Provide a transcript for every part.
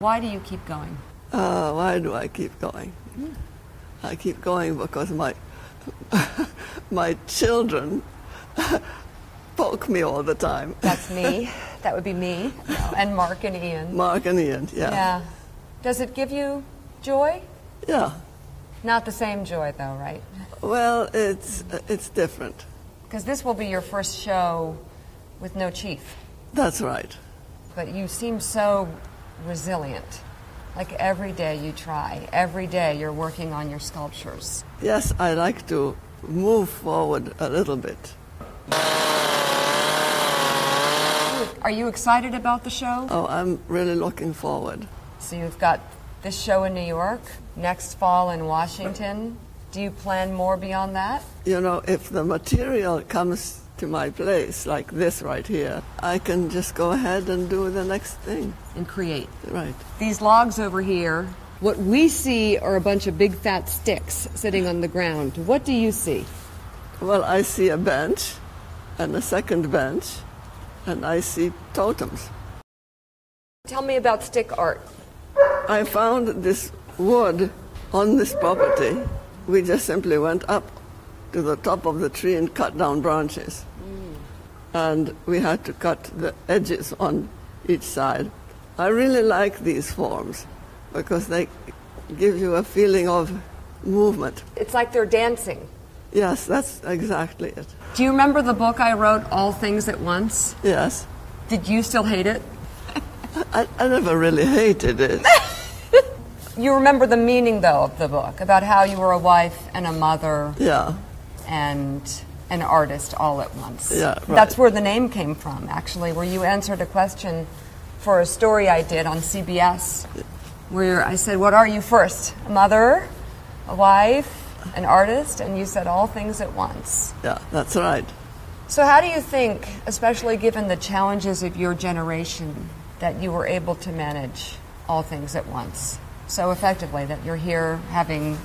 Why do you keep going? Why do I keep going? Mm. I keep going because my children poke me all the time. That's me. That would be me. And Mark and Ian. Mark and Ian, yeah. Yeah. Does it give you joy? Yeah. Not the same joy, though, right? Well, it's different. Because this will be your first show with no chief. That's right. But you seem so resilient. Like every day you try. Every day you're working on your sculptures. Yes, I like to move forward a little bit. Are you excited about the show? Oh, I'm really looking forward. So you've got this show in New York, next fall in Washington. Do you plan more beyond that? You know, if the material comes to my place, like this right here, I can just go ahead and do the next thing. And create. Right. These logs over here, what we see are a bunch of big fat sticks sitting on the ground. What do you see? Well, I see a bench and a second bench, and I see totems. Tell me about stick art. I found this wood on this property. We just simply went up to the top of the tree and cut down branches. Mm. And we had to cut the edges on each side. I really like these forms because they give you a feeling of movement. It's like they're dancing. Yes, that's exactly it. Do you remember the book I wrote, All Things at Once? Yes. Did you still hate it? I never really hated it. You remember the meaning, though, of the book, about how you were a wife and a mother. Yeah. And an artist all at once. Yeah, right. That's where the name came from, actually, where you answered a question for a story I did on CBS, where I said, what are you first? A mother, a wife, an artist? And you said, all things at once. Yeah, that's right. So how do you think, especially given the challenges of your generation, that you were able to manage all things at once so effectively, that you're here having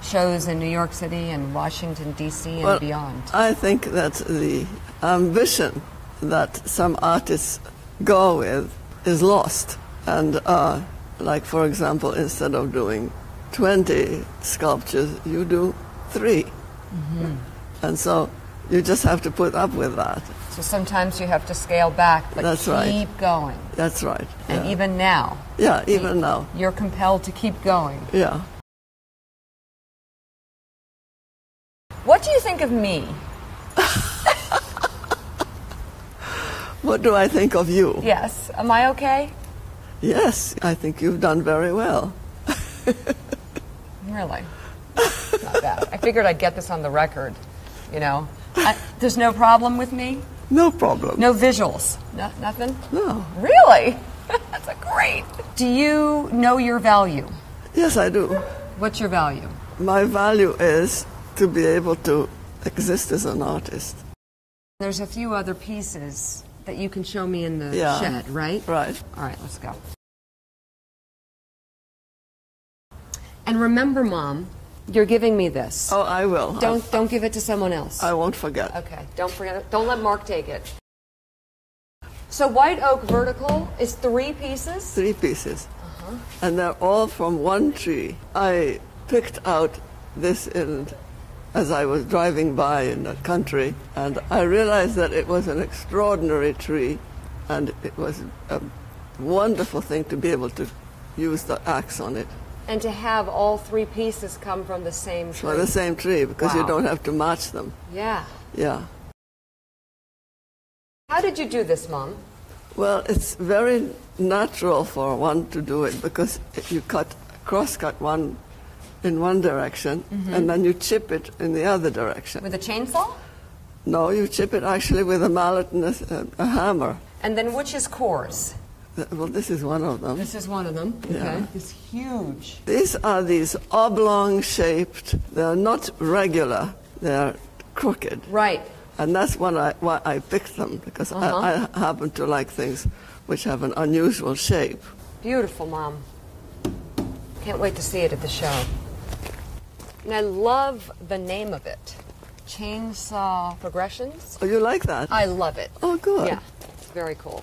shows in New York City and Washington, D.C. and well, beyond? I think that's the ambition that some artists go with is lost. And like, for example, instead of doing 20 sculptures, you do 3. Mm-hmm. And so you just have to put up with that. So sometimes you have to scale back, but that's keep right. going. That's right. And yeah. even now. Yeah, even now. You're compelled to keep going. Yeah. What do you think of me? What do I think of you? Yes. Am I okay? Yes, I think you've done very well. Really? Not bad. I figured I'd get this on the record, you know. There's no problem with me? No problem. No visuals? No, nothing? No. Really? That's great. Do you know your value? Yes, I do. What's your value? My value is to be able to exist as an artist. There's a few other pieces that you can show me in the yeah. shed, right? Right. All right, let's go. And remember, Mom, you're giving me this. Oh, I will. Don't give it to someone else. I won't forget. Okay, don't forget it. Don't let Mark take it. So white oak vertical is 3 pieces? 3 pieces. Uh-huh. And they're all from one tree. I picked out this as I was driving by in the country, and I realized that it was an extraordinary tree, and it was a wonderful thing to be able to use the axe on it. And to have all 3 pieces come from the same tree. From the same tree, because wow. you don't have to match them. Yeah. Yeah. How did you do this, Mom? Well, it's very natural for one to do it, because you cross-cut one in one direction, mm-hmm. and then you chip it in the other direction. With a chainsaw? No, you chip it actually with a mallet and a hammer. And then which is coarse? Well, this is one of them. This is one of them. Okay. Yeah. It's huge. These are these oblong-shaped. They're not regular. They're crooked. Right. And that's why I picked them, because uh-huh. I happen to like things which have an unusual shape. Beautiful, Mom. Can't wait to see it at the show. And I love the name of it. Chainsaw Progressions. Oh, you like that? I love it. Oh, good. Yeah, it's very cool.